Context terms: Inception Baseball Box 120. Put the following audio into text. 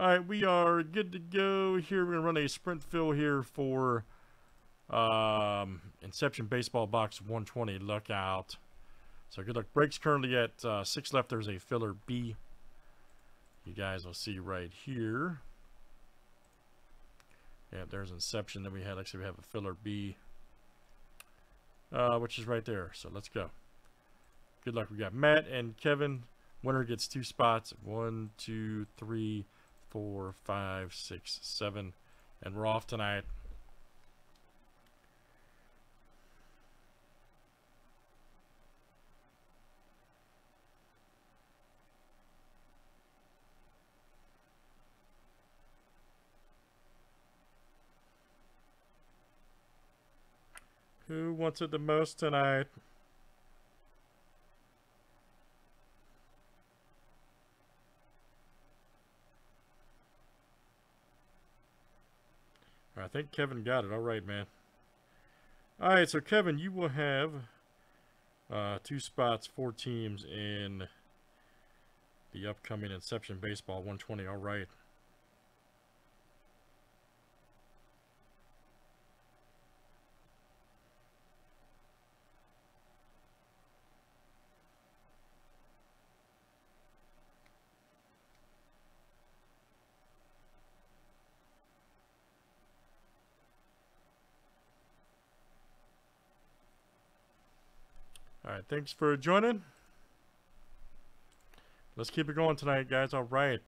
All right, we are good to go here. We're going to run a sprint fill here for Inception Baseball Box 120 Lookout. So good luck. Breaks currently at 6 left. There's a filler B. You guys will see right here. Yeah, there's Inception. Then we had, actually, we have a filler B, which is right there. So let's go. Good luck. We got Matt and Kevin. Winner gets 2 spots. 1, 2, 3, 4, 5, 6, 7. And we're off tonight. Who wants it the most tonight? I think Kevin got it. All right, man. All right, so Kevin, you will have 2 spots, 4 teams in the upcoming Inception Baseball 120. All right. All right, thanks for joining. Let's keep it going tonight, guys. All right.